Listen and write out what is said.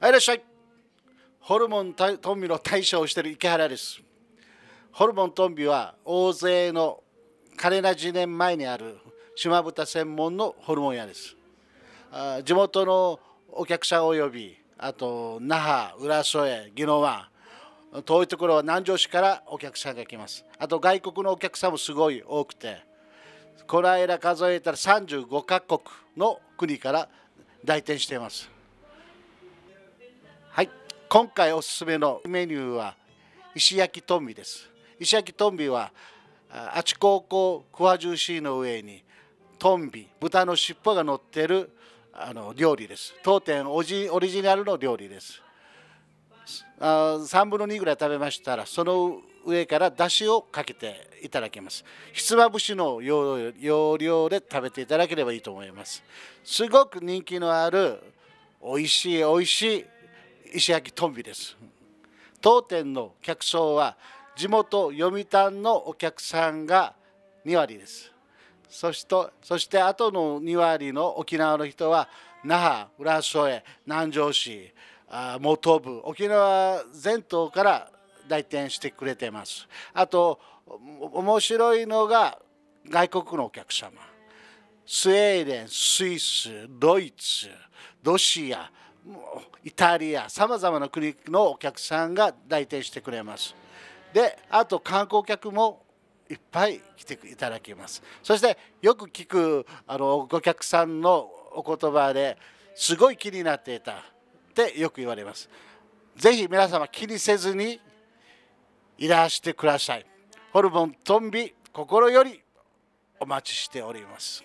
はい、いらっしゃい。ホルモントンビの大将をしている池原です。ホルモントンビは大勢のカレナ10年前にある島豚専門のホルモン屋です。地元のお客さんおよび、あと那覇、浦添、宜野湾、遠いところは南城市からお客さんが来ます。あと外国のお客さんもすごい多くて、この間数えたら35カ国の国から来店しています。はい、今回おすすめのメニューは石焼きトンビです。石焼きトンビはあちこうこうクワジューシーの上にトンビ、豚の尻尾が乗っている料理です。当店オリジナルの料理です。3分の2ぐらい食べましたら、その上からだしをかけていただけます。ひつまぶしの要領で食べていただければいいと思います。すごく人気のあるおいしい石焼きトンビです。当店の客層は地元読谷のお客さんが2割です。そしてあとの2割の沖縄の人は那覇、浦添、南城市、本部、沖縄全島から来店してくれています。あと面白いのが外国のお客様、スウェーデン、スイス、ドイツ、ロシア、イタリア、さまざまな国のお客さんが来店してくれます。で、あと観光客もいっぱい来ていただきます。そしてよく聞くお客さんのお言葉ですごい気になっていたってよく言われます。ぜひ皆様気にせずにいらしてください。ホルモントンビ心よりお待ちしております。